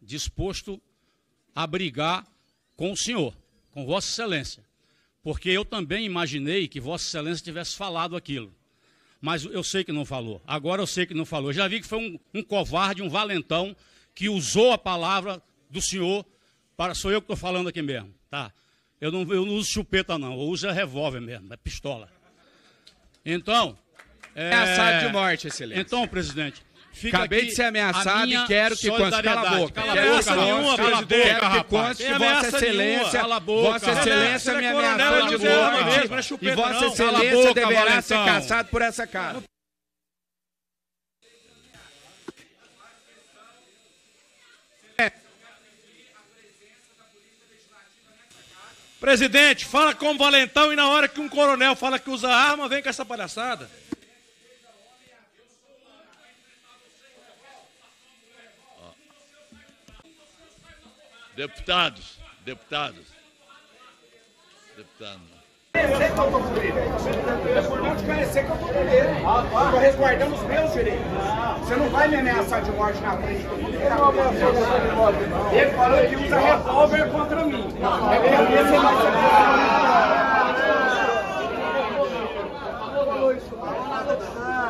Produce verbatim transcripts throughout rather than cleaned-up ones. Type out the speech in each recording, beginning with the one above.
disposto a brigar com o senhor, com Vossa Excelência, porque eu também imaginei que Vossa Excelência tivesse falado aquilo, mas eu sei que não falou, agora eu sei que não falou. Eu já vi que foi um, um covarde, um valentão, que usou a palavra do senhor, para, sou eu que estou falando aqui mesmo, tá? Eu não, eu não uso chupeta não, eu uso revólver mesmo, é pistola. Então... É ameaçado de morte, excelência. Então, presidente... Fica Acabei de ser ameaçado e quero que conste. Cala a boca. Cala a boca, boca nenhuma, presidente. Quero que conste que Vossa Excelência, Vossa Excelência me ameaçou de morte. E Vossa Excelência deverá ser caçado por essa cara. Presidente, fala como valentão e na hora que um coronel fala que usa arma, vem com essa palhaçada. Deputados, deputados, deputados. É importante conhecer que eu estou primeiro. Estou resguardando os meus direitos. Você não vai me ameaçar de morte na frente do mundo. Ele falou que usa revólver contra mim. É que a mesa vai ser contra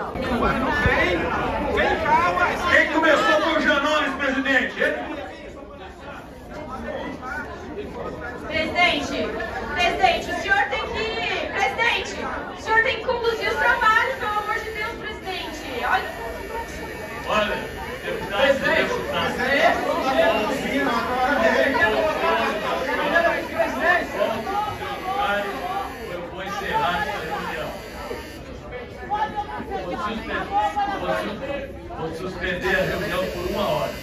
mim. Não vem, não vem cá, mas... Quem começou foi o Janones, presidente. Ele... Presidente, presidente, o senhor tem que... Presidente, o senhor tem que conduzir os trabalhos, pelo amor de Deus, presidente. Olha... Olha, deputado... Presidente, presidente... Eu vou encerrar essa reunião. Vou suspender a reunião por uma hora.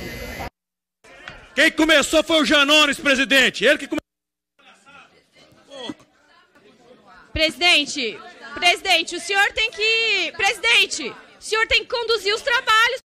Quem começou foi o Janones, presidente. Ele que começou... Presidente, presidente, o senhor tem que... Presidente, o senhor tem que conduzir os trabalhos.